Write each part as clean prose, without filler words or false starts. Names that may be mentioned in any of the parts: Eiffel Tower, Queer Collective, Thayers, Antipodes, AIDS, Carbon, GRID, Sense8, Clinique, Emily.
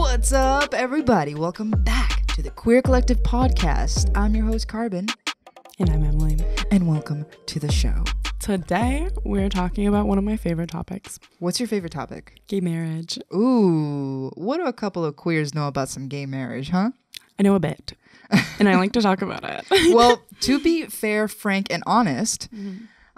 What's up, everybody? Welcome back to the Queer Collective podcast. I'm your host, Carbon. And I'm Emily. And welcome to the show. Today, we're talking about one of my favorite topics. What's your favorite topic? Gay marriage. Ooh, what do a couple of queers know about some gay marriage, huh? I know a bit, and I like to talk about it. Well, to be fair, frank, and honest,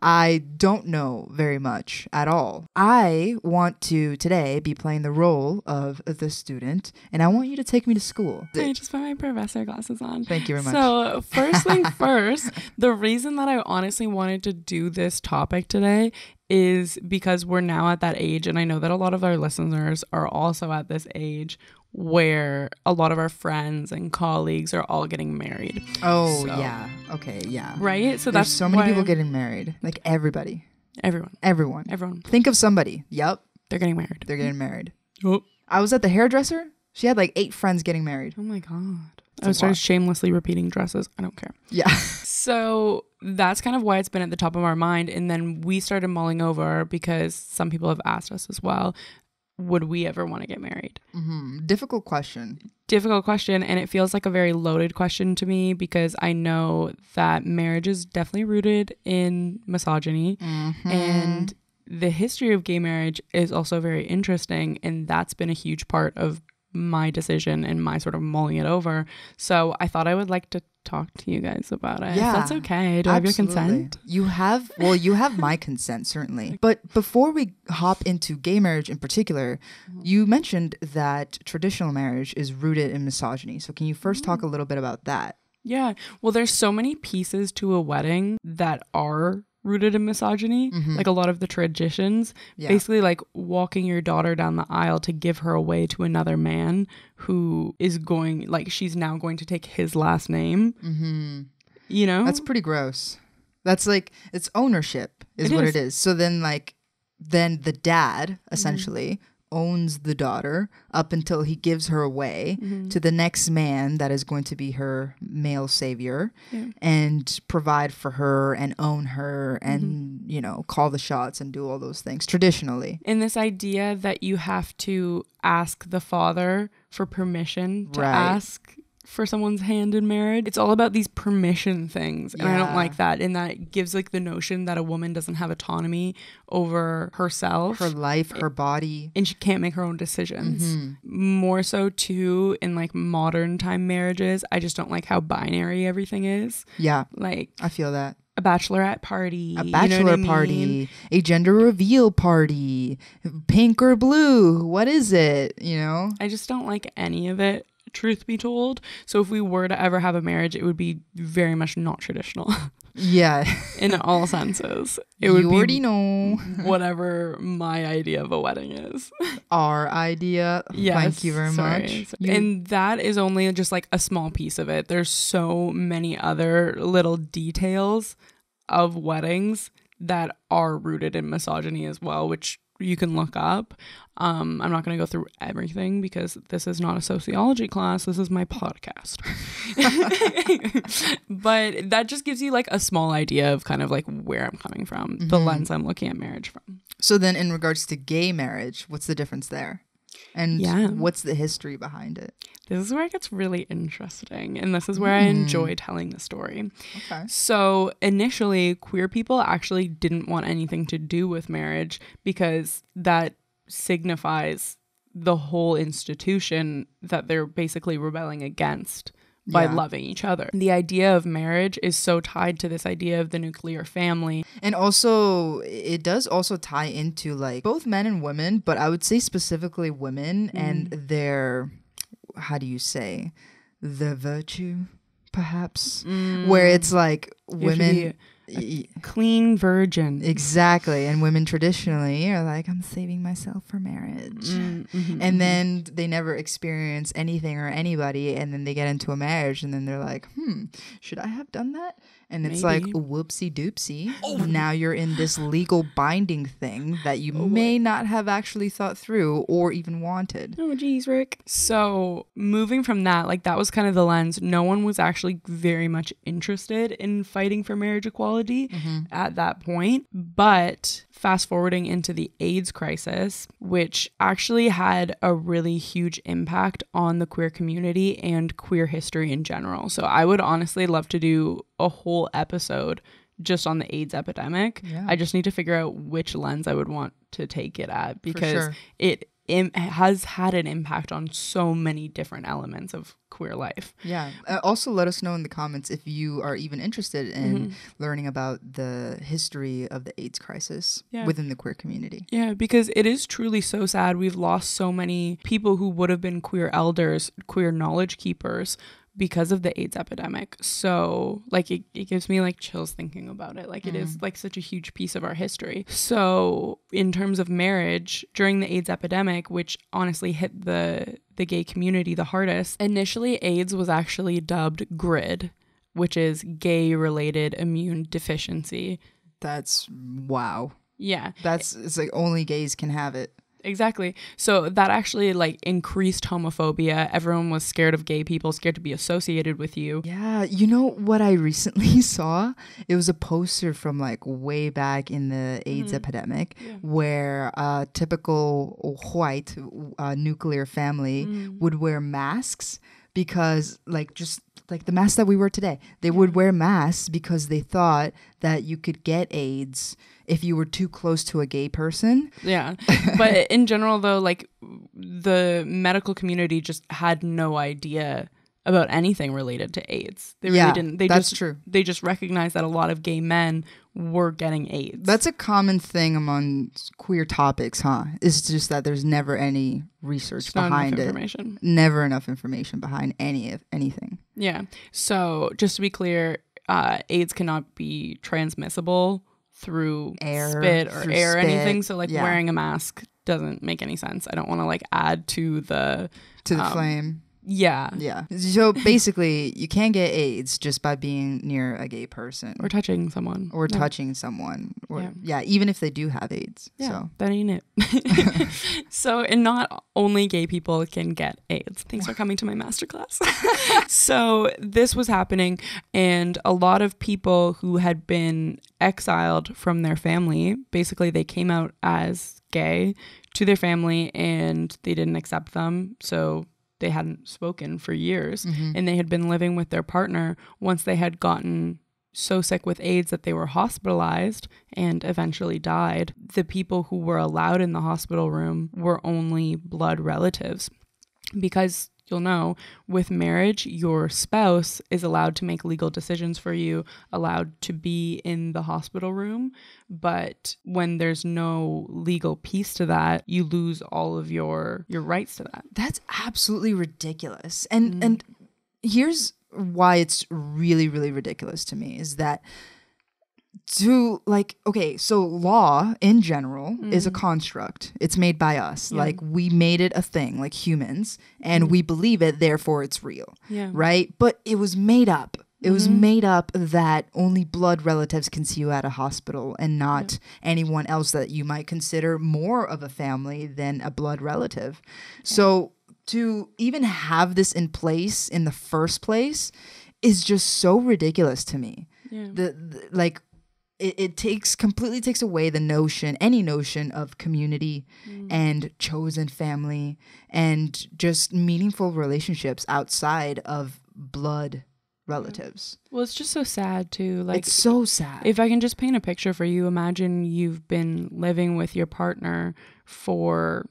I don't know very much at all. I want to today be playing the role of the student, and I want you to take me to school. I just put my professor glasses on. Thank you very much. So first thing first, the reason that I honestly wanted to do this topic today is because we're now at that age, and I know that a lot of our listeners are also at this age where a lot of our friends and colleagues are all getting married. Oh, so, yeah. Okay, yeah. Right? So there's so many people getting married. Like everybody. Everyone. Think of somebody. Yep. They're getting married. Oh. I was at the hairdresser. She had like 8 friends getting married. Oh my God. I started shamelessly repeating dresses. I don't care. Yeah. So that's kind of why it's been at the top of our mind. And then we started mulling over because some people have asked us as well. Would we ever want to get married? Difficult question. And it feels like a very loaded question to me because I know that marriage is definitely rooted in misogyny. And the history of gay marriage is also very interesting. And that's been a huge part of my decision and my sort of mulling it over. So I thought I would like to talk to you guys about it. Yeah, if that's okay. Do I have your consent? You have my consent, certainly. But before we hop into gay marriage in particular, you mentioned that traditional marriage is rooted in misogyny. So can you first talk a little bit about that? Yeah. Well, there's so many pieces to a wedding that are rooted in misogyny, like a lot of the traditions, basically like walking your daughter down the aisle to give her away to another man who is going, like she's now going to take his last name, you know? That's pretty gross. That's like, it's ownership is what it is. So then like, then the dad essentially owns the daughter up until he gives her away to the next man that is going to be her male savior and provide for her and own her and, you know, call the shots and do all those things traditionally. And this idea that you have to ask the father for permission to ask for someone's hand in marriage. It's all about these permission things. And I don't like that. And that gives like the notion that a woman doesn't have autonomy over herself. Her life, her body. And she can't make her own decisions. More so too in like modern time marriages. I just don't like how binary everything is. Yeah. Like. I feel that. A bachelorette party. A bachelor party. A gender reveal party. Pink or blue. What is it? You know? I just don't like any of it. Truth be told. So if we were to ever have a marriage, it would be very much not traditional. Yeah. In all senses. It would be know whatever my idea of a wedding is. Our idea. Yes. Thank you very much. And that is only just like a small piece of it. There's so many other little details of weddings that are rooted in misogyny as well, which you can look up. I'm not going to go through everything because this is not a sociology class. This is my podcast. But that just gives you like a small idea of kind of like where I'm coming from, the lens I'm looking at marriage from. So then in regards to gay marriage, what's the difference there? And what's the history behind it? This is where it gets really interesting. And this is where I enjoy telling the story. Okay. So initially, queer people actually didn't want anything to do with marriage because that signifies the whole institution that they're basically rebelling against by loving each other. The idea of marriage is so tied to this idea of the nuclear family. And also, it does also tie into like both men and women, but I would say specifically women and their, how do you say, the virtue, perhaps, where it's like women... A clean virgin. Exactly. And women traditionally are like, I'm saving myself for marriage. And then they never experience anything or anybody. And then they get into a marriage and then they're like, should I have done that? And maybe. It's like, whoopsie doopsie. Oh. Now you're in this legal binding thing that you may not have actually thought through or even wanted. Oh, geez, Rick. So moving from that, like that was kind of the lens. No one was actually very much interested in fighting for marriage equality at that point. But fast forwarding into the AIDS crisis, which actually had a really huge impact on the queer community and queer history in general. So I would honestly love to do a whole episode just on the AIDS epidemic. Yeah. I just need to figure out which lens I would want to take it at, because it has had an impact on so many different elements of queer life. Yeah. Also, let us know in the comments if you are even interested in learning about the history of the AIDS crisis within the queer community. Yeah, because it is truly so sad. We've lost so many people who would have been queer elders, queer knowledge keepers, because of the AIDS epidemic. So like it gives me like chills thinking about it. Like it is like such a huge piece of our history. So in terms of marriage, during the AIDS epidemic, which honestly hit the gay community the hardest, initially AIDS was actually dubbed GRID, which is gay related immune deficiency. That's wow. Yeah. It's like only gays can have it. Exactly. So that actually like increased homophobia. Everyone was scared of gay people, scared to be associated with you. Yeah. You know what I recently saw? It was a poster from like way back in the AIDS epidemic where a typical white nuclear family would wear masks because like just like the masks that we wear today, they would wear masks because they thought that you could get AIDS if you were too close to a gay person. Yeah. But in general, though, like the medical community just had no idea about anything related to AIDS. They really didn't. They just recognized that a lot of gay men were getting AIDS. That's a common thing among queer topics, huh? It's just that there's never any research behind it. Never enough information behind anything. Yeah. So just to be clear, AIDS cannot be transmissible through spit or air or anything. So like wearing a mask doesn't make any sense. I don't want to like add to the flame. Yeah. Yeah. So basically, you can get AIDS just by being near a gay person. Or touching someone. Or touching someone. Or, even if they do have AIDS. Yeah, so that ain't it. So, and not only gay people can get AIDS. Thanks for coming to my masterclass. So this was happening, and a lot of people who had been exiled from their family, basically they came out as gay to their family and they didn't accept them. So they hadn't spoken for years and they had been living with their partner. Once they had gotten so sick with AIDS that they were hospitalized and eventually died, the people who were allowed in the hospital room were only blood relatives, because you'll know with marriage, your spouse is allowed to make legal decisions for you, allowed to be in the hospital room. But when there's no legal piece to that, you lose all of your rights to that. That's absolutely ridiculous. And and here's why it's really, really ridiculous to me is that so law in general is a construct. It's made by us. Yeah. Like we made it a thing, like humans, and we believe it, therefore it's real. Yeah. Right? But it was made up. It was made up that only blood relatives can see you at a hospital and not anyone else that you might consider more of a family than a blood relative. Yeah. So to even have this in place in the first place is just so ridiculous to me. Yeah. It completely takes away the notion, any notion of community and chosen family and just meaningful relationships outside of blood relatives. Well, it's just so sad too. Like it's so sad. If I can just paint a picture for you, imagine you've been living with your partner for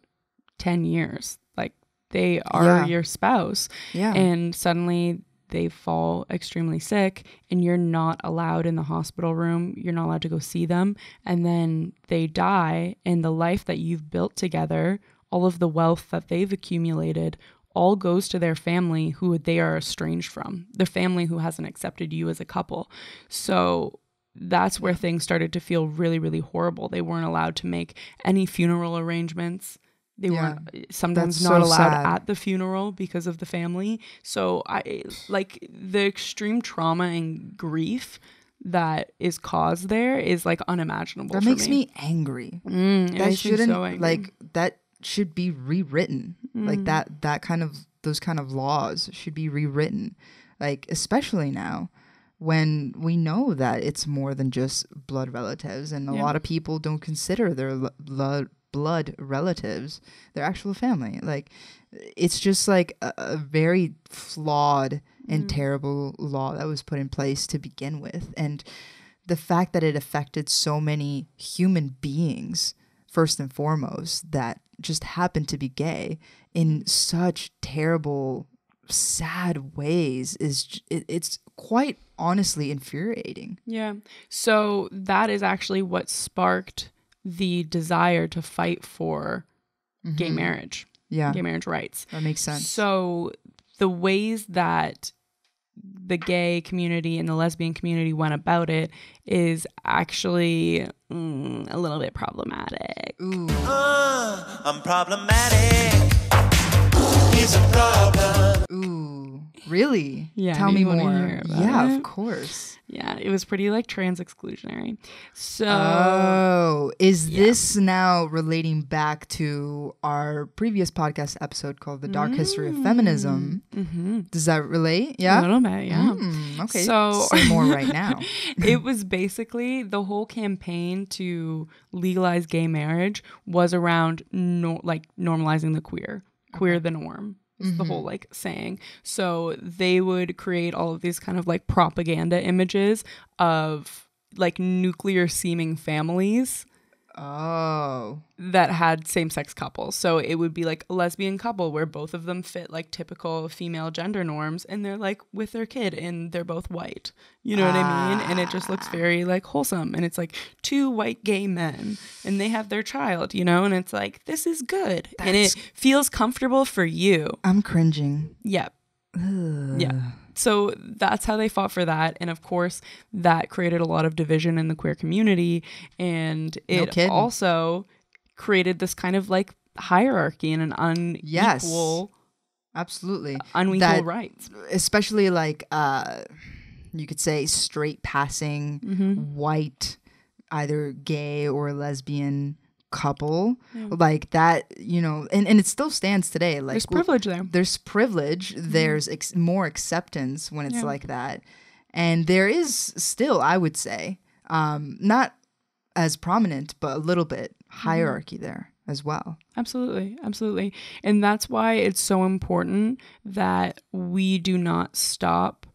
10 years. Like they are your spouse. Yeah. And suddenly they fall extremely sick and you're not allowed in the hospital room. You're not allowed to go see them. And then they die, and the life that you've built together, all of the wealth that they've accumulated, all goes to their family who they are estranged from, the family who hasn't accepted you as a couple. So that's where things started to feel really, really horrible. They weren't allowed to make any funeral arrangements. They were sometimes not allowed at the funeral because of the family. So I like the extreme trauma and grief that is caused there is like unimaginable. That makes me angry. That shouldn't like that should be rewritten. Like that kind of those kind of laws should be rewritten. Like especially now when we know that it's more than just blood relatives. And a lot of people don't consider their blood relatives their actual family. Like, it's just like a very flawed and terrible law that was put in place to begin with. And the fact that it affected so many human beings, first and foremost, that just happened to be gay in such terrible, sad ways is it's quite honestly infuriating. Yeah. So that is actually what sparked the desire to fight for gay marriage. Yeah. Gay marriage rights. That makes sense. So the ways that the gay community and the lesbian community went about it is actually a little bit problematic. Ooh. I'm problematic. He's a problem. Ooh, really? Yeah. Tell me more. Yeah, of course. Yeah, it was pretty like trans exclusionary. So, is this now relating back to our previous podcast episode called "The Dark History of Feminism"? Mm-hmm. Does that relate? Yeah, a little bit. Yeah. Okay. So, say more right now. It was basically the whole campaign to legalize gay marriage was around normalizing the queer. Queer the norm is the whole like saying. So they would create all of these kind of like propaganda images of like nuclear seeming families that had same-sex couples. So it would be like a lesbian couple where both of them fit like typical female gender norms, and they're like with their kid and they're both white, you know what I mean? And it just looks very like wholesome, and it's like two white gay men and they have their child, you know, and it's like, this is good. And it feels comfortable for you. I'm cringing. Yeah. Ugh. Yeah. So that's how they fought for that. And of course, that created a lot of division in the queer community. And it also created this kind of like hierarchy and an unequal. Yes, absolutely. Unequal rights. Especially like, you could say straight passing, white, either gay or lesbian couple like that, you know, and it still stands today. Like, there's privilege there. There's privilege. There's more acceptance when it's like that. And there is still, I would say, not as prominent, but a little bit hierarchy there as well. Absolutely. Absolutely. And that's why it's so important that we do not stop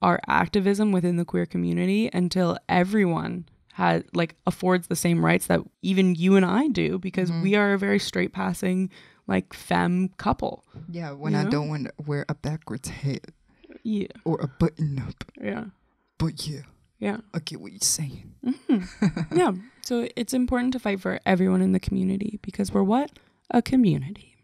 our activism within the queer community until everyone has like affords the same rights that even you and I do, because we are a very straight passing like femme couple. Yeah, when I don't want to wear a backwards hat. Yeah. Or a button up. Yeah. But yeah. Yeah. I get what you're saying. Mm-hmm. Yeah. So it's important to fight for everyone in the community, because we're what? A community.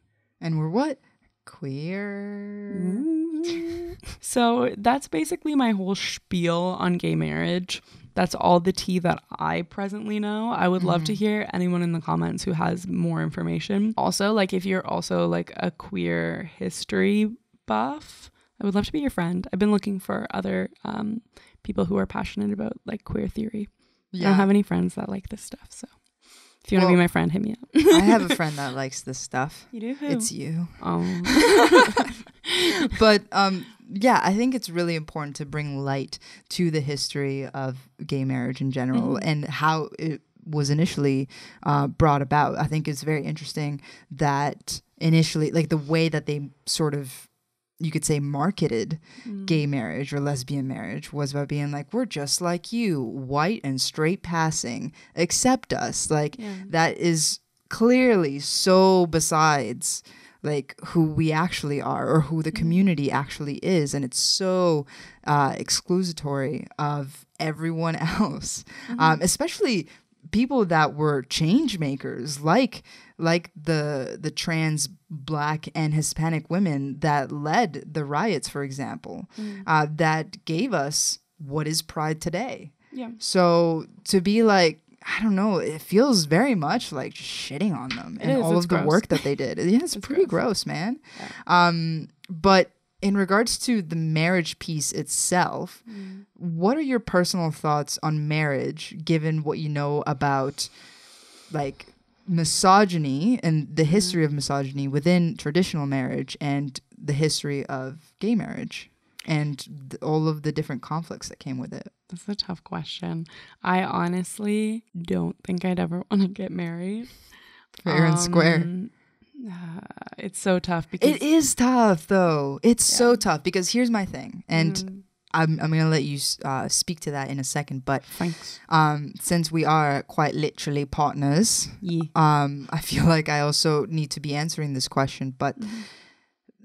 And we're what? Queer. Mm-hmm. So that's basically my whole spiel on gay marriage. That's all the tea that I presently know. I would love to hear anyone in the comments who has more information. Also, like, if you're also like a queer history buff, I would love to be your friend. I've been looking for other people who are passionate about like queer theory. Yeah. I don't have any friends that like this stuff. So if you want to be my friend, hit me up. I have a friend that likes this stuff. You do? Who? It's you. Oh. But yeah, I think it's really important to bring light to the history of gay marriage in general and how it was initially brought about. I think it's very interesting that initially, like the way that they sort of, you could say, marketed gay marriage or lesbian marriage was by being like, we're just like you, white and straight passing, accept us. Like that is clearly so besides like who we actually are or who the community actually is. And it's so exclusatory of everyone else, especially people that were change makers, like the trans Black and Hispanic women that led the riots, for example, that gave us what is Pride today. Yeah. So to be like, I don't know, it feels very much like shitting on them and all of the work that they did. Yeah, it's pretty gross, man. Yeah. But in regards to the marriage piece itself, what are your personal thoughts on marriage, given what you know about like misogyny and the history of misogyny within traditional marriage and the history of gay marriage? and all of the different conflicts that came with it? That's a tough question. I honestly don't think I'd ever want to get married. Fair and square. It's so tough. Because it is tough, though. It's so tough, because here's my thing. And I'm going to let you speak to that in a second. But thanks. Since we are quite literally partners, I feel like I also need to be answering this question. But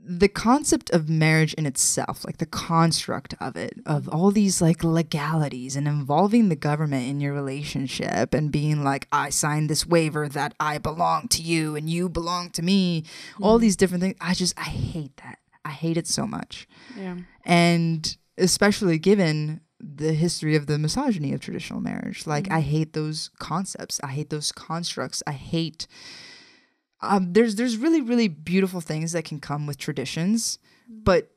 the concept of marriage in itself, like the construct of it, of all these like legalities and involving the government in your relationship and being like, I signed this waiver that I belong to you and you belong to me, all these different things. I hate that. I hate it so much. Yeah. And especially given the history of the misogyny of traditional marriage. Like, I hate those concepts. I hate those constructs. I hate... there's really, really beautiful things that can come with traditions, but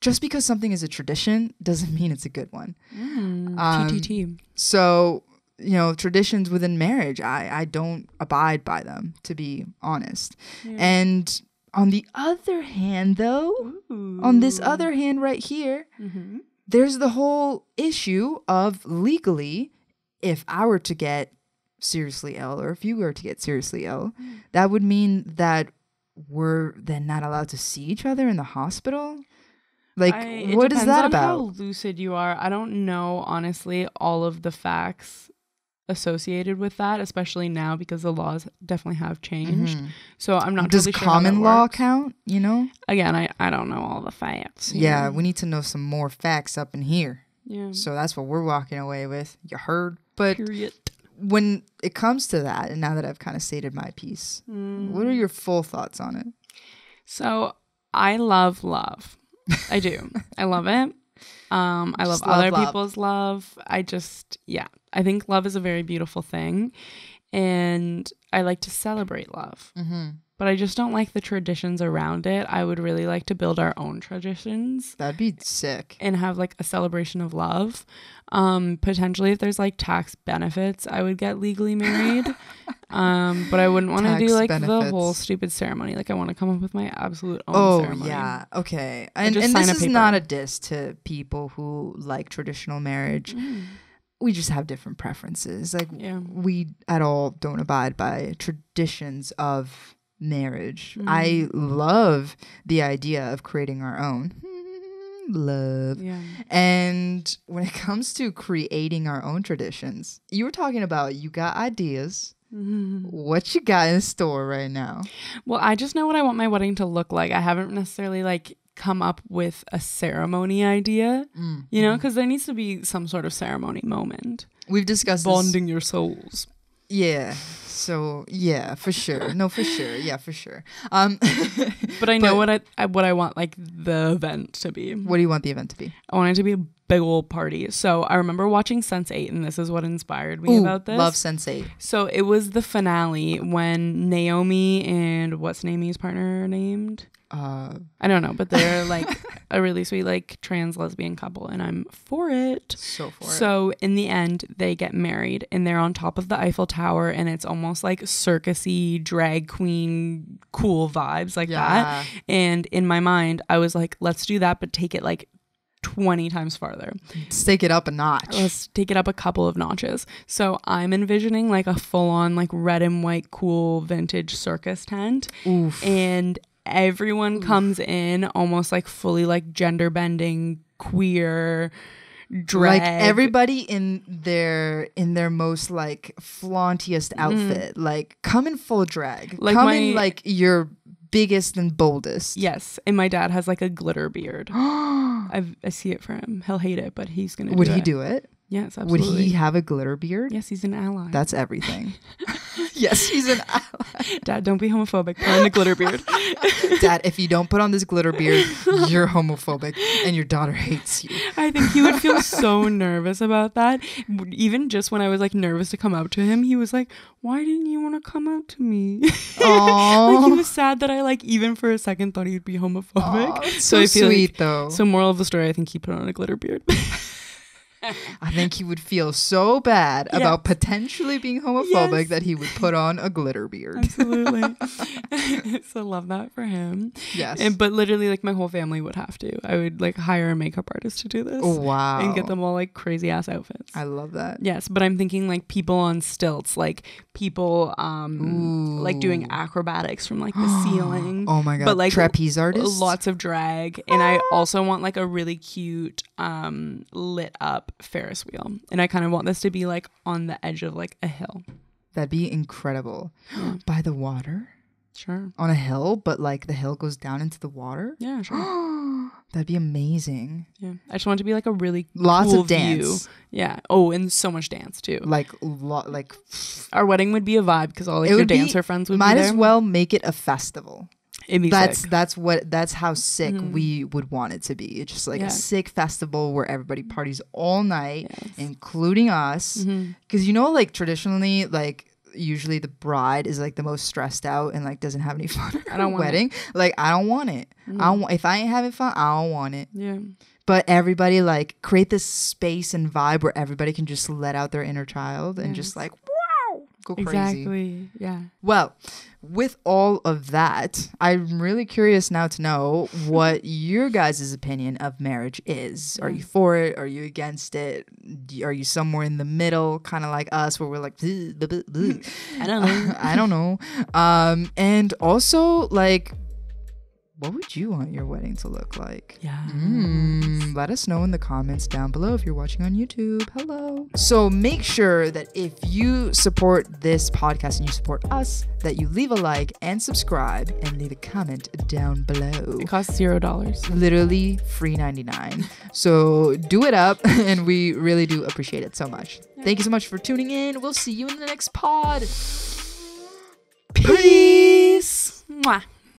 just because something is a tradition doesn't mean it's a good one. TTT. So, you know, traditions within marriage, I don't abide by them, to be honest. Yeah. And on the other hand, though, on this other hand right here, there's the whole issue of legally, if I were to get seriously ill, or if you were to get seriously ill, that would mean that we're then not allowed to see each other in the hospital. Like, what is that about? How lucid you are. I don't know, honestly, all of the facts associated with that, especially now, because the laws definitely have changed. So I'm not really sure. Does common law count, you know? Again, I don't know all the facts. Yeah, we need to know some more facts up in here. Yeah. So that's what we're walking away with. You heard? But period. When it comes to that, and now that I've kind of stated my piece, what are your full thoughts on it? So I love love. I do. I love it. I love other people's love. I just, I think love is a very beautiful thing. And I like to celebrate love. But I just don't like the traditions around it. I would really like to build our own traditions. That'd be sick. And have like a celebration of love. Potentially if there's like tax benefits, I would get legally married. But I wouldn't want to do like the whole stupid ceremony. Like, I want to come up with my absolute own ceremony. Okay. And this is not a diss to people who like traditional marriage. We just have different preferences. Like, we at all don't abide by traditions of marriage. I love the idea of creating our own. And when it comes to creating our own traditions, you were talking about you got ideas. What you got in store right now? Well, I just know what I want my wedding to look like. I haven't necessarily like come up with a ceremony idea, you know, because there needs to be some sort of ceremony moment. We've discussed bonding your souls. So for sure. No, for sure. For sure. But I know what I want like the event to be. What do you want the event to be? I want it to be a big old party. So I remember watching Sense8, and this is what inspired me about this. Love Sense8. So it was the finale when Naomi and what's Naomi's partner named? I don't know, but they're like a really sweet like trans lesbian couple, and I'm for it. So for it. So in the end, they get married, and they're on top of the Eiffel Tower, and it's almost like circusy drag queen cool vibes like that. And in my mind, I was like, let's do that, but take it like 20 times farther. Let's take it up a notch. Let's take it up a couple of notches. So I'm envisioning like a full-on like red and white cool vintage circus tent. And everyone comes in almost like fully like gender bending queer drag, like everybody in their most like flauntiest outfit, like come in full drag, like come in like your biggest and boldest. Yes. And my dad has like a glitter beard. I see it for him. He'll hate it, but he's gonna do it. Would he do it? Yes, absolutely. Would he have a glitter beard? Yes, he's an ally. That's everything. Yes, he's an ally. Dad, don't be homophobic. Put on the glitter beard. Dad, if you don't put on this glitter beard, you're homophobic and your daughter hates you. I think he would feel so nervous about that. Even just when I was like nervous to come out to him, he was like, why didn't you want to come out to me? Like, he was sad that I like even for a second thought he would be homophobic. Aww, so I feel sweet, though. So moral of the story, I think he put on a glitter beard. I think he would feel so bad about potentially being homophobic that he would put on a glitter beard. Absolutely. So love that for him. Yes. And, but literally, like, my whole family would have to. I would, like, hire a makeup artist to do this. Wow. And get them all, like, crazy-ass outfits. I love that. Yes, but I'm thinking, like, people on stilts, like, people, like, doing acrobatics from, like, the ceiling. Oh, my God. But, like, trapeze artists? Lots of drag. And I also want, like, a really cute lit up Ferris wheel, and I kind of want this to be like on the edge of like a hill. That'd be incredible. By the water, sure, on a hill, but like the hill goes down into the water. Yeah, sure. That'd be amazing. Yeah, I just want it to be like a really lots cool of dance view. Yeah. Oh, and so much dance too. Like like our wedding would be a vibe because all like your dancer friends would be there. Might as well make it a festival. It'd be sick. That's how sick we would want it to be. It's just like a sick festival where everybody parties all night, including us. Because you know, like traditionally, like usually the bride is like the most stressed out and like doesn't have any fun at her wedding. Like I don't want it. If I ain't having fun, I don't want it. Yeah. But everybody like create this space and vibe where everybody can just let out their inner child and just like. Go crazy. Exactly. Yeah. Well, with all of that, I'm really curious now to know what your guys' opinion of marriage is. Are you for it? Are you against it? Are you somewhere in the middle, kind of like us, where we're like, bleh, bleh, bleh. I don't know. I don't know. And also, like, what would you want your wedding to look like? Yeah. Let us know in the comments down below if you're watching on YouTube. Hello. So make sure that if you support this podcast and you support us, that you leave a like and subscribe and leave a comment down below. It costs $0. Literally free 99. So do it up, and we really do appreciate it so much. Thank you so much for tuning in. We'll see you in the next pod. Peace. Mwah.